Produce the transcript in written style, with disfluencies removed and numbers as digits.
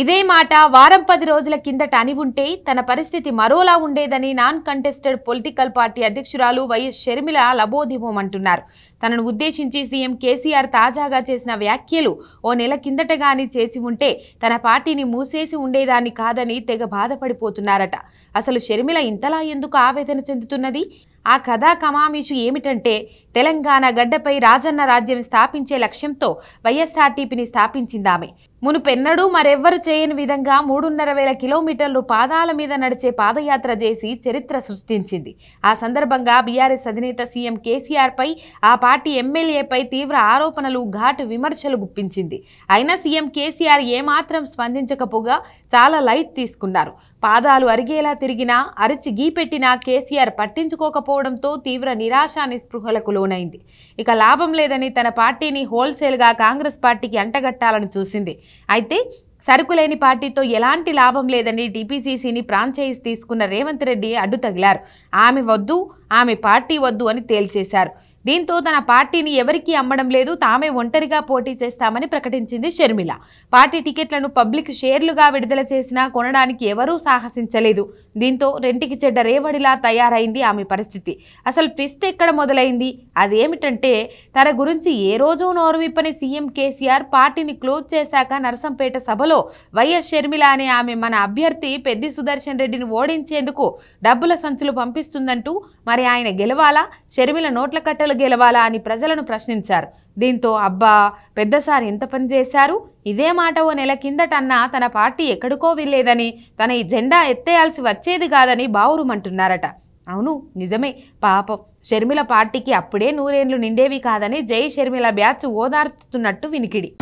ఇదే మాట వారం 10 రోజుల కిందట అని ఉంటే తన పరిస్థితి మరోలా ఉండేదని నాన్ కంటెస్టెడ్ పొలిటికల్ పార్టీ అధ్యక్షురాలు వైఎస్ షర్మిల లబోదిబోం అంటున్నారు. తనను ఉద్దేశించి సీఎం కేసీఆర్ తాజాగా చేసిన వ్యాఖ్యలు ఓ నెల కిందట గాని చేసి ఉంటే తన పార్టీని మూసేసి ఉండేదాన్ని కాదని తెగ బాధపడిపోతున్నారట. అసలు షర్మిల ఇంతలా ఎందుకు ఆవేదన చెందుతున్నది? ఆ కథా కమామిషు ఏమిటంటే, తెలంగాణ గడ్డపై రాజన్న రాజ్యం స్థాపించే లక్ష్యంతో వైఎస్ఆర్టీపీని స్థాపించిందామె. మునుపెన్నడూ మరెవ్వరు చేయని విధంగా 3,500 కిలోమీటర్లు పాదాల మీద నడిచే పాదయాత్ర చేసి చరిత్ర సృష్టించింది. ఆ సందర్భంగా బీఆర్ఎస్ అధినేత సీఎం కేసీఆర్పై, ఆ పార్టీ ఎమ్మెల్యేపై తీవ్ర ఆరోపణలు, ఘాటు విమర్శలు గుప్పించింది. అయినా సీఎం కేసీఆర్ ఏమాత్రం స్పందించకపోగా చాలా లైట్ తీసుకున్నారు. పాదాలు అరిగేలా తిరిగినా, అరిచి గీపెట్టినా కేసీఆర్ పట్టించుకోకపోవడంతో తీవ్ర నిరాశ, నిస్పృహలకు లోనైంది. ఇక లాభం లేదని తన పార్టీని హోల్సేల్గా కాంగ్రెస్ పార్టీకి అంటగట్టాలని చూసింది. అయితే సరుకులేని పార్టీతో ఎలాంటి లాభం లేదని టీపీసీసీని ఫ్రాంచైజ్ తీసుకున్న రేవంత్ రెడ్డి అడ్డు తగిలారు. ఆమె వద్దు, ఆమె పార్టీ వద్దు అని తేల్చేశారు. దీంతో తన పార్టీని ఎవరికీ అమ్మడం లేదు, తామే ఒంటరిగా పోటీ చేస్తామని ప్రకటించింది షర్మిల. పార్టీ టికెట్లను పబ్లిక్ షేర్లుగా విడుదల చేసినా కొనడానికి ఎవరూ సాహసించలేదు. దీంతో రెంటికి చెడ్డ రేవడిలా తయారైంది ఆమె పరిస్థితి. అసలు ట్విస్ట్ ఎక్కడ మొదలైంది? అదేమిటంటే, తన గురించి ఏ రోజూ నోరు విప్పని సీఎం కేసీఆర్ పార్టీని క్లోజ్ చేశాక నరసంపేట సభలో వైఎస్ షర్మిల అనే ఆమె మన అభ్యర్థి పెద్ది సుదర్శన్ రెడ్డిని ఓడించేందుకు డబ్బుల సంచులు పంపిస్తుందంటూ, మరి ఆయన గెలవాలా, షర్మిల నోట్ల కట్టలు గెలవాలా అని ప్రజలను ప్రశ్నించారు. దీంతో అబ్బా పెద్దసారి ఇంత పని చేశారు, ఇదే మాట ఓ నెల కిందటన్నా తన పార్టీ ఎక్కడికో వెళ్ళేదని, తన ఈ జెండా ఎత్తేయాల్సి వచ్చేది కాదని బావురుమంటున్నారట. అవును నిజమే, పాపం షర్మిల పార్టీకి అప్పుడే 100 ఏళ్లు నిండేవి కాదని జై షర్మిల బ్యాచ్ ఓదార్చుతున్నట్టు వినికిడి.